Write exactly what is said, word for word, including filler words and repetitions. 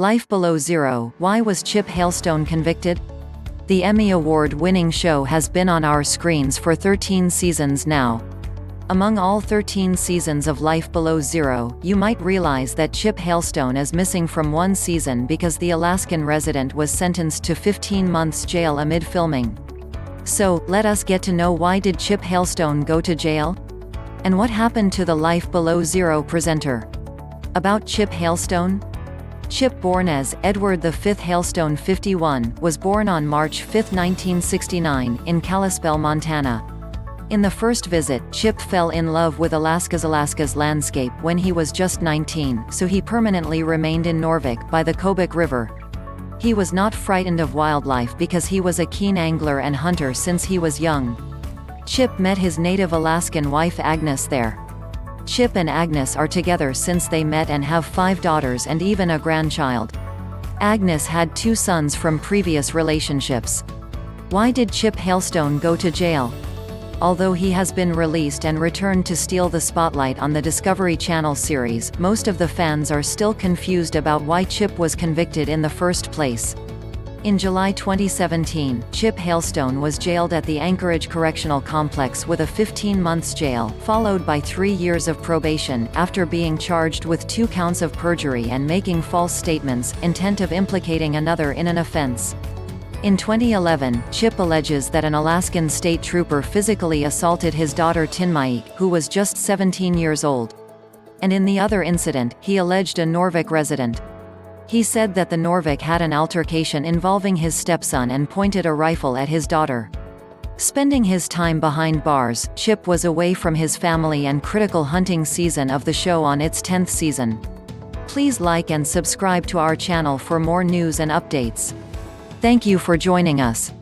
Life Below Zero, Why Was Chip Hailstone Convicted? The Emmy Award-winning show has been on our screens for thirteen seasons now. Among all thirteen seasons of Life Below Zero, you might realize that Chip Hailstone is missing from one season because the Alaskan resident was sentenced to fifteen months jail amid filming. So, let us get to know, why did Chip Hailstone go to jail? And what happened to the Life Below Zero presenter? About Chip Hailstone? Chip, born as Edward the Fifth Hailstone fifty-one, was born on March fifth nineteen sixty-nine, in Kalispell, Montana. In the first visit, Chip fell in love with Alaska's Alaska's landscape when he was just nineteen, so he permanently remained in Norvik, by the Kobuk River. He was not frightened of wildlife because he was a keen angler and hunter since he was young. Chip met his native Alaskan wife Agnes there. Chip and Agnes are together since they met and have five daughters and even a grandchild. Agnes had two sons from previous relationships. Why did Chip Hailstone go to jail? Although he has been released and returned to steal the spotlight on the Discovery Channel series, most of the fans are still confused about why Chip was convicted in the first place. In July twenty seventeen, Chip Hailstone was jailed at the Anchorage Correctional Complex with a fifteen months jail, followed by three years of probation, after being charged with two counts of perjury and making false statements, intent of implicating another in an offense. In twenty eleven, Chip alleges that an Alaskan state trooper physically assaulted his daughter Tinmaiyak, who was just seventeen years old. And in the other incident, he alleged a Norvik resident. He said that the Norvik had an altercation involving his stepson and pointed a rifle at his daughter. Spending his time behind bars, Chip was away from his family and critical hunting season of the show on its tenth season. Please like and subscribe to our channel for more news and updates. Thank you for joining us.